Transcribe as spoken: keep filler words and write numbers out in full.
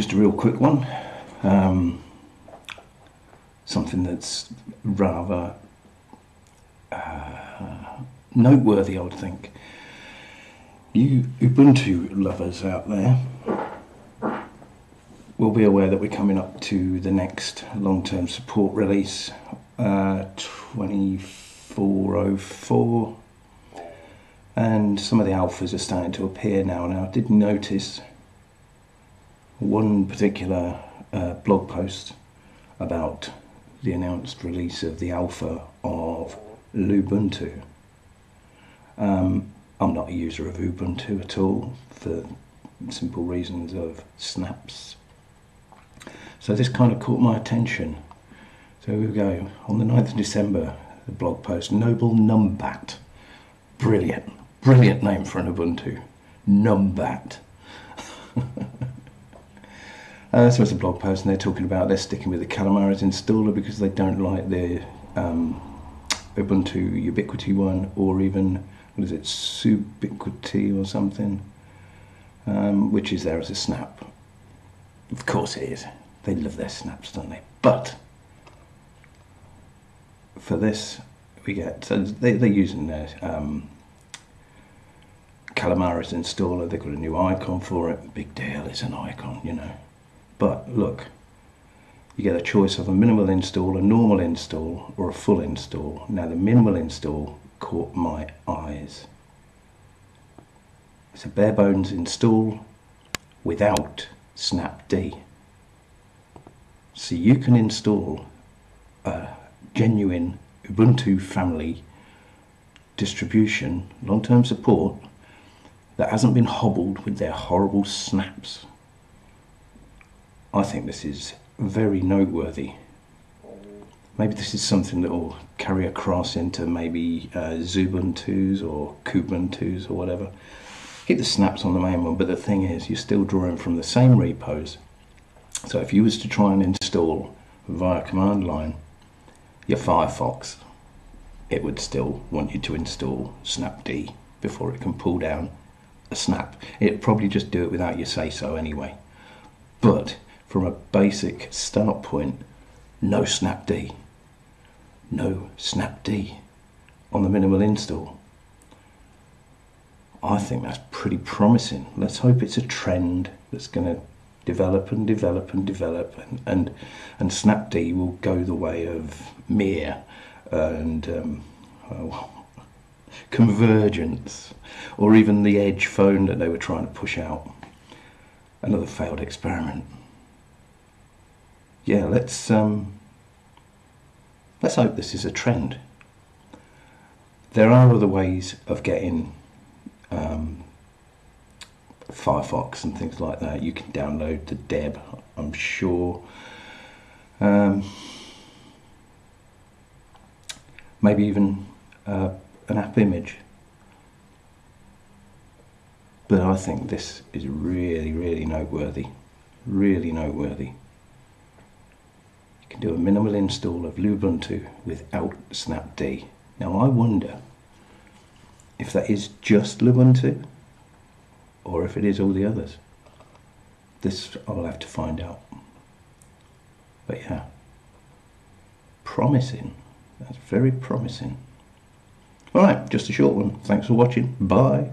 just a real quick one, um, something that's rather uh, noteworthy, I would think. You Ubuntu lovers out there will be aware that we're coming up to the next long-term support release, uh, twenty-four oh four, and some of the alphas are starting to appear now. Now, I did notice one particular uh, blog post about the announced release of the alpha of Lubuntu. Um, I'm not a user of Ubuntu at all, for simple reasons of snaps. So this kind of caught my attention. So here we go. On the ninth of December, the blog post, Noble Numbat. Brilliant, brilliant name for an Ubuntu. Numbat. Uh, so it's a blog post, and they're talking about they're sticking with the Calamares installer because they don't like the um, Ubuntu Ubiquity one, or even, what is it, Subiquity or something, um, which is there as a snap. Of course it is. They love their snaps, don't they? But for this, we get, so they, they're using their um, Calamares installer. They've got a new icon for it. Big deal, it's an icon, you know. But look, you get a choice of a minimal install, a normal install, or a full install. Now the minimal install caught my eyes. It's a bare bones install without Snapd. So you can install a genuine Ubuntu family distribution, long-term support, that hasn't been hobbled with their horrible snaps. I think this is very noteworthy. Maybe this is something that will carry across into maybe uh, Zubuntus or Kubuntus or whatever. Keep the snaps on the main one, but the thing is, you're still drawing from the same repos. So if you was to try and install via command line your Firefox, it would still want you to install Snapd before it can pull down a snap. It'd probably just do it without your say-so anyway. But from a basic start point, no Snapd, no Snapd on the minimal install. I think that's pretty promising. Let's hope it's a trend that's going to develop and develop and develop, and and, and Snapd will go the way of Mir and um, well, Convergence, or even the Edge phone that they were trying to push out. Another failed experiment. Yeah, let's um, let's hope this is a trend. There are other ways of getting um, Firefox and things like that. You can download the deb, I'm sure. Um, maybe even uh, an app image. But I think this is really, really noteworthy. Really noteworthy. You can do a minimal install of Lubuntu without Snapd. Now I wonder if that is just Lubuntu, or if it is all the others. This I'll have to find out. But yeah, promising. That's very promising. Alright, just a short one. Thanks for watching. Bye.